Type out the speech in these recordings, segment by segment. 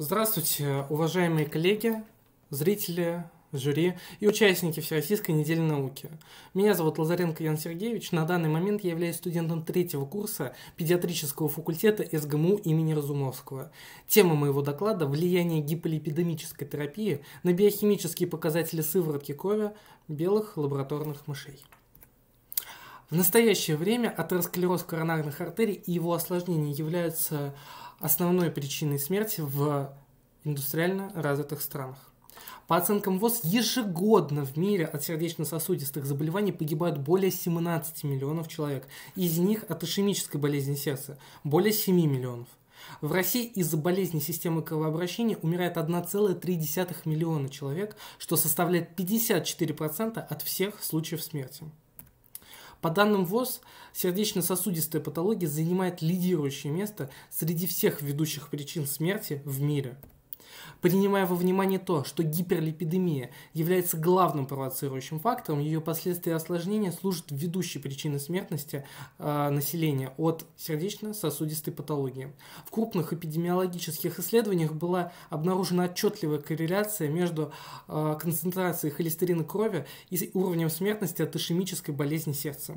Здравствуйте, уважаемые коллеги, зрители, жюри и участники Всероссийской недели науки. Меня зовут Лазаренко Ян Сергеевич. На данный момент я являюсь студентом третьего курса педиатрического факультета СГМУ имени Разумовского. Тема моего доклада – влияние гиполипидемической терапии на биохимические показатели сыворотки крови белых лабораторных мышей. В настоящее время атеросклероз коронарных артерий и его осложнения являются основной причиной смерти в индустриально развитых странах. По оценкам ВОЗ, ежегодно в мире от сердечно-сосудистых заболеваний погибают более 17 миллионов человек. Из них от ишемической болезни сердца – более 7 миллионов. В России из-за болезни системы кровообращения умирает 1,3 миллиона человек, что составляет 54% от всех случаев смерти. По данным ВОЗ, сердечно-сосудистая патология занимает лидирующее место среди всех ведущих причин смерти в мире. Принимая во внимание то, что гиперлипидемия является главным провоцирующим фактором, ее последствия и осложнения служат ведущей причиной смертности населения от сердечно-сосудистой патологии. В крупных эпидемиологических исследованиях была обнаружена отчетливая корреляция между концентрацией холестерина крови и уровнем смертности от ишемической болезни сердца.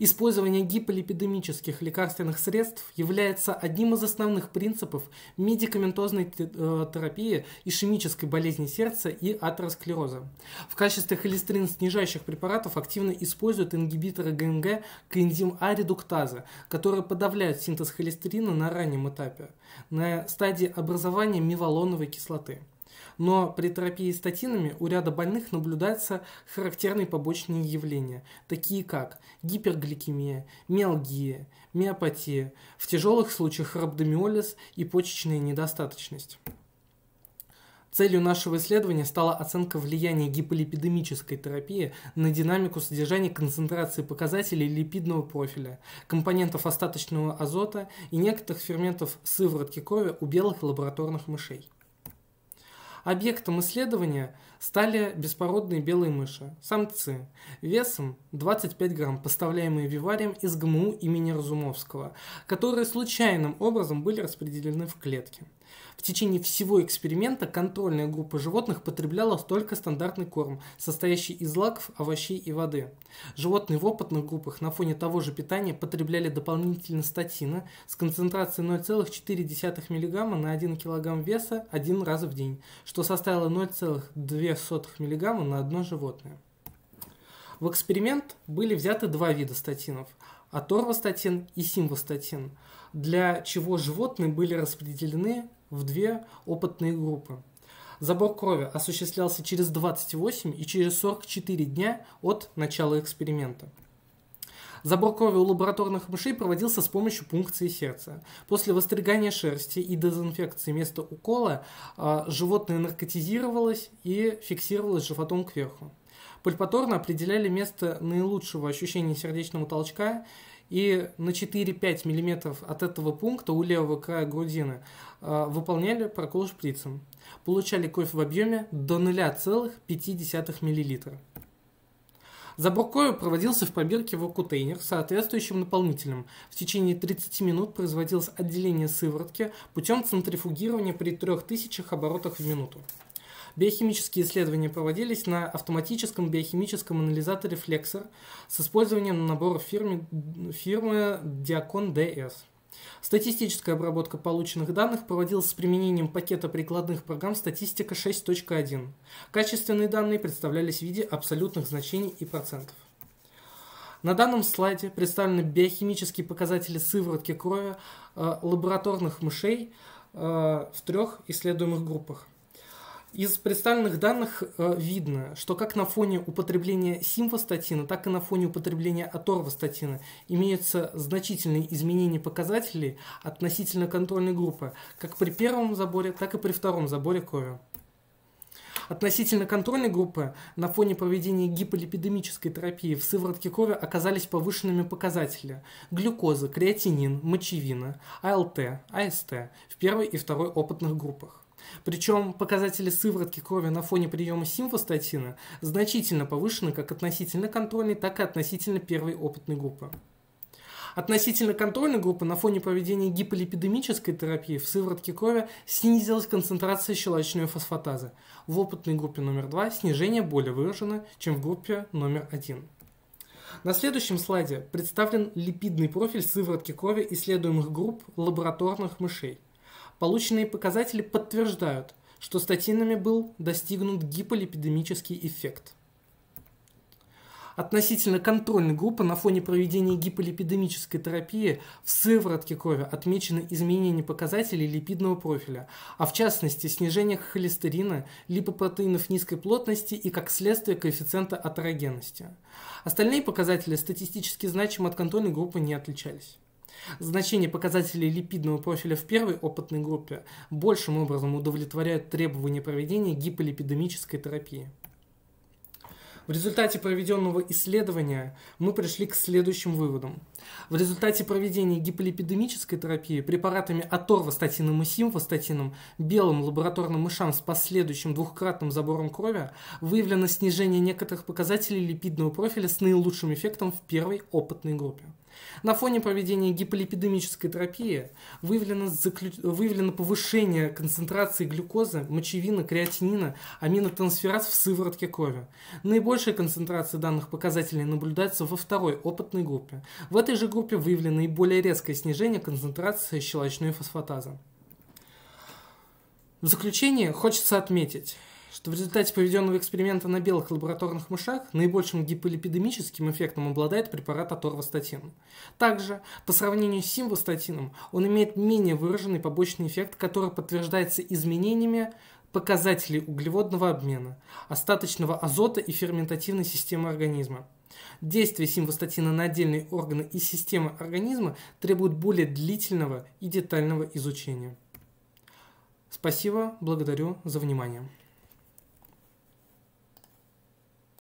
Использование гиполипидемических лекарственных средств является одним из основных принципов медикаментозной терапии ишемической болезни сердца и атеросклероза. В качестве холестерин-снижающих препаратов активно используют ингибиторы ГНГ каензим-А редуктазы, которые подавляют синтез холестерина на раннем этапе, на стадии образования мивалоновой кислоты. Но при терапии статинами у ряда больных наблюдаются характерные побочные явления, такие как гипергликемия, миалгия, миопатия, в тяжелых случаях херабдомиолиз и почечная недостаточность. Целью нашего исследования стала оценка влияния гиполипидемической терапии на динамику содержания концентрации показателей липидного профиля, компонентов остаточного азота и некоторых ферментов сыворотки крови у белых лабораторных мышей. Объектом исследования стали беспородные белые мыши, самцы, весом 25 грамм, поставляемые виварием из ГМУ имени Разумовского, которые случайным образом были распределены в клетке. В течение всего эксперимента контрольная группа животных потребляла только стандартный корм, состоящий из злаков, овощей и воды. Животные в опытных группах на фоне того же питания потребляли дополнительно статина с концентрацией 0,4 мг на 1 кг веса один раз в день, что составило 0,02 мг на одно животное. В эксперимент были взяты два вида статинов – аторвастатин и симвастатин, для чего животные были распределены в две опытные группы. Забор крови осуществлялся через 28 и через 44 дня от начала эксперимента. Забор крови у лабораторных мышей проводился с помощью пункции сердца. После востригания шерсти и дезинфекции места укола животное наркотизировалось и фиксировалось животом кверху. Пальпаторно определяли место наилучшего ощущения сердечного толчка, и на 4-5 мм от этого пункта у левого края грудины выполняли прокол шприцем. Получали кровь в объеме до 0,5 мл. Забор крови проводился в пробирке в контейнер с соответствующим наполнителем. В течение 30 минут производилось отделение сыворотки путем центрифугирования при 3000 оборотах в минуту. Биохимические исследования проводились на автоматическом биохимическом анализаторе «Флексор» с использованием наборов фирмы «Диакон-ДС». Статистическая обработка полученных данных проводилась с применением пакета прикладных программ «Statistica 6.1». Качественные данные представлялись в виде абсолютных значений и процентов. На данном слайде представлены биохимические показатели сыворотки крови лабораторных мышей в трех исследуемых группах. Из представленных данных видно, что как на фоне употребления симвастатина, так и на фоне употребления аторвастатина имеются значительные изменения показателей относительно контрольной группы, как при первом заборе, так и при втором заборе крови. Относительно контрольной группы на фоне проведения гиполипидемической терапии в сыворотке крови оказались повышенными показатели – глюкоза, креатинин, мочевина, АЛТ, АСТ в первой и второй опытных группах. Причем показатели сыворотки крови на фоне приема симвастатина значительно повышены как относительно контрольной, так и относительно первой опытной группы. Относительно контрольной группы на фоне проведения гиполипидемической терапии в сыворотке крови снизилась концентрация щелочной фосфатазы. В опытной группе номер 2 снижение более выражено, чем в группе номер 1. На следующем слайде представлен липидный профиль сыворотки крови исследуемых групп лабораторных мышей. Полученные показатели подтверждают, что статинами был достигнут гиполипидемический эффект. Относительно контрольной группы на фоне проведения гиполипидемической терапии в сыворотке крови отмечены изменения показателей липидного профиля, а в частности снижение холестерина, липопротеинов низкой плотности и, как следствие, коэффициента атерогенности. Остальные показатели статистически значимы от контрольной группы не отличались. Значение показателей липидного профиля в первой опытной группе большим образом удовлетворяет требования проведения гиполипидемической терапии. В результате проведенного исследования мы пришли к следующим выводам. В результате проведения гиполипидемической терапии препаратами аторвастатином и симвастатином белым лабораторным мышам с последующим двухкратным забором крови выявлено снижение некоторых показателей липидного профиля с наилучшим эффектом в первой опытной группе. На фоне проведения гиполипидемической терапии выявлено повышение концентрации глюкозы, мочевины, креатинина, аминотрансфераз в сыворотке крови. Наибольшая концентрация данных показателей наблюдается во второй опытной группе. В этой же группе выявлено и более резкое снижение концентрации щелочной фосфатазы. В заключение хочется отметить, что в результате проведенного эксперимента на белых лабораторных мышах наибольшим гиполипидемическим эффектом обладает препарат аторвастатин. Также, по сравнению с симвастатином, он имеет менее выраженный побочный эффект, который подтверждается изменениями показателей углеводного обмена, остаточного азота и ферментативной системы организма. Действие симвастатина на отдельные органы и системы организма требует более длительного и детального изучения. Спасибо, благодарю за внимание.